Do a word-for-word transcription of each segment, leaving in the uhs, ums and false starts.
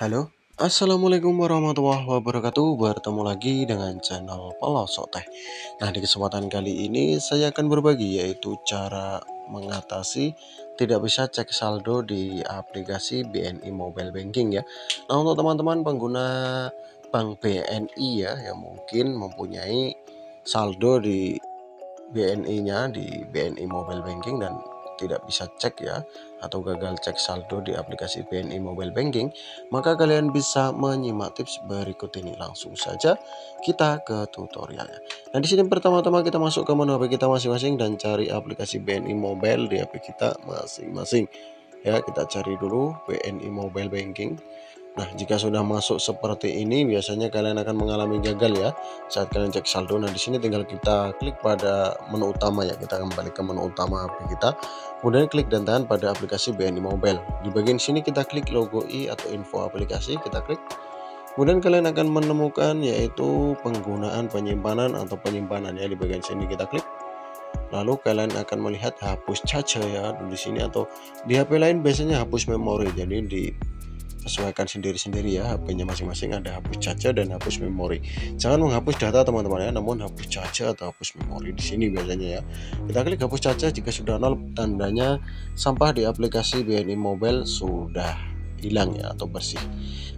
Halo, Assalamualaikum warahmatullahi wabarakatuh. Bertemu lagi dengan channel Pelosok Tech. Nah, di kesempatan kali ini saya akan berbagi yaitu cara mengatasi tidak bisa cek saldo di aplikasi B N I Mobile Banking ya. Nah, untuk teman-teman pengguna bank B N I ya yang mungkin mempunyai saldo di B N I-nya di B N I Mobile Banking dan tidak bisa cek ya, atau gagal cek saldo di aplikasi B N I Mobile Banking, maka kalian bisa menyimak tips berikut ini. Langsung saja kita ke tutorialnya. Nah, di sini pertama-tama kita masuk ke menu H P kita masing-masing dan cari aplikasi B N I Mobile di H P kita masing-masing. Ya, kita cari dulu B N I Mobile Banking. Nah, jika sudah masuk seperti ini, biasanya kalian akan mengalami gagal ya saat kalian cek saldo. Nah, di sini tinggal kita klik pada menu utama ya. Kita kembali ke menu utama H P kita. Kemudian klik dan tahan pada aplikasi B N I Mobile. Di bagian sini kita klik logo i atau info aplikasi, kita klik. Kemudian kalian akan menemukan yaitu penggunaan penyimpanan atau penyimpanan ya. Di bagian sini kita klik. Lalu kalian akan melihat hapus cache ya di sini, atau di H P lain biasanya hapus memori. Jadi di sesuaikan sendiri-sendiri ya, H P-nya masing-masing ada hapus cache dan hapus memori. Jangan menghapus data teman-teman ya, namun hapus cache atau hapus memori di sini biasanya ya. Kita klik hapus cache. Jika sudah nol, tandanya sampah di aplikasi B N I Mobile sudah hilang ya, atau bersih.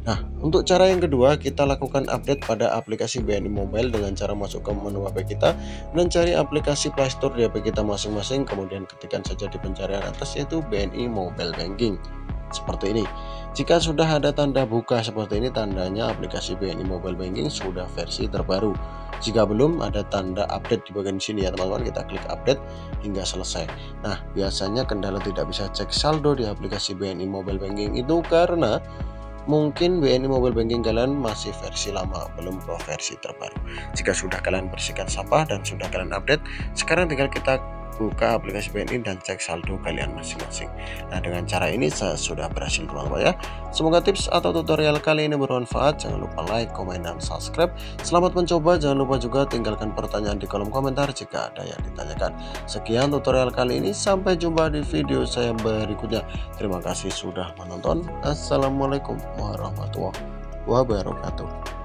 Nah, untuk cara yang kedua, kita lakukan update pada aplikasi B N I Mobile dengan cara masuk ke menu H P kita dan cari aplikasi Playstore di H P kita masing-masing, kemudian ketikkan saja di pencarian atas yaitu B N I Mobile Banking. Seperti ini. Jika sudah ada tanda buka seperti ini, tandanya aplikasi B N I Mobile Banking sudah versi terbaru. Jika belum, ada tanda update di bagian sini ya teman-teman. Kita klik update hingga selesai. Nah, biasanya kendala tidak bisa cek saldo di aplikasi B N I Mobile Banking itu karena mungkin B N I Mobile Banking kalian masih versi lama, belum ke versi terbaru. Jika sudah kalian bersihkan sampah dan sudah kalian update, sekarang tinggal kita buka aplikasi B N I dan cek saldo kalian masing-masing. Nah, dengan cara ini saya sudah berhasil teman-teman ya. Semoga tips atau tutorial kali ini bermanfaat. Jangan lupa like, komen, dan subscribe. Selamat mencoba. Jangan lupa juga tinggalkan pertanyaan di kolom komentar jika ada yang ditanyakan. Sekian tutorial kali ini. Sampai jumpa di video saya berikutnya. Terima kasih sudah menonton. Assalamualaikum warahmatullahi wabarakatuh.